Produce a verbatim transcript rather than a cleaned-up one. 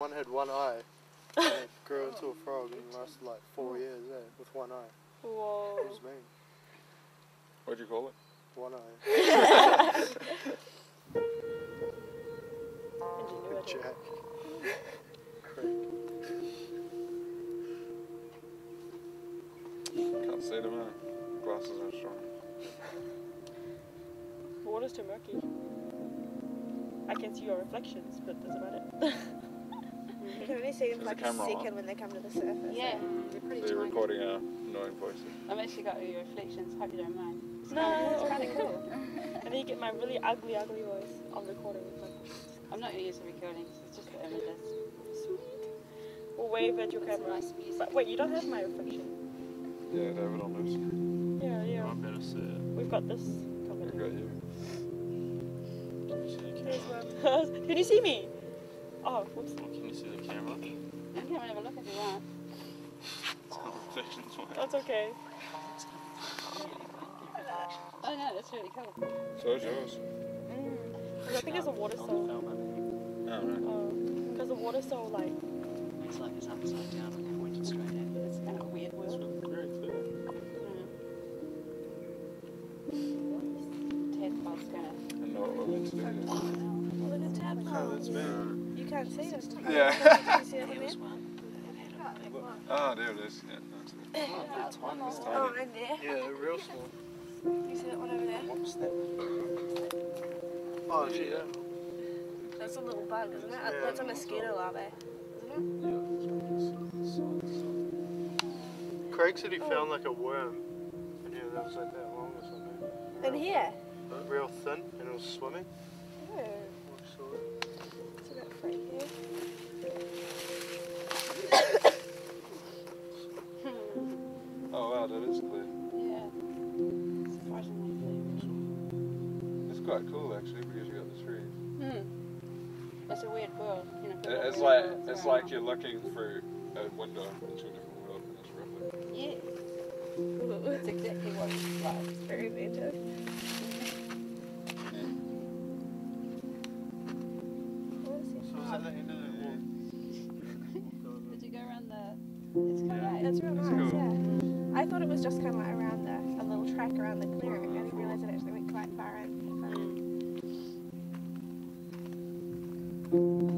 One had one eye, and it grew into a frog and lasted like four years eh, with one eye. Whoa. It was mean. What'd you call it? One eye. Good Jack. Can't see them, eh? Glasses aren't strong. Water's too murky. I can see your reflections, but that's about it. You can only see them for like a second when they come to the surface. Yeah, they're pretty. So you're recording our annoying voices. I've actually got all your reflections, hope you don't mind. It's no, kind of, it's kind of cool. And then you get my really ugly, ugly voice on recording. I'm not going to use the recordings, it's just the images. Sweet. We'll wave at your camera. Nice music. But wait, you don't have my reflection. Yeah, David, I'll lose. Yeah, yeah. I better see it. We've got this coming. We've got you. Can you see me? Oh, whoops. Well, can you see the camera? I can't have a look if you want. It's got reflections on it. That's okay. Oh no, that's really cool. So is yours. Mm. I think it's a water soul. Oh, right. Because um, a water soul, like... It's like it's upside down and pointed straight at you. It's kind of a weird world. It's very clear. Mm. Tadpole's gonna... I know what we're meant to do. Look at the tadpole. It's me. You can't see it. Yeah. Oh, there it is. Yeah, no, oh, that's one. That's tiny. Oh, in there? Yeah, real small. You see that one over there? What's that? Oh, gee, yeah. That's a little bug, isn't it? Yeah, that's a mosquito larvae, isn't it? Yeah. Craig said he found like a worm in here that was like that long or something. In here? Real thin, and it was swimming. Oh. Right here. Oh wow, that is clear. Yeah. Surprisingly clear. It's quite cool actually because you got the trees. Hmm. It's a weird world. You know, it, it's like world, it's right like now. You're looking through a window into a different world and it's rippling. Yeah. That's exactly what it's like. It's very weird too. It's kind of, yeah, it's real nice, cool. Yeah. I thought it was just kind of like around the, a little track around the clearing. I didn't realise it actually went quite far in. Um,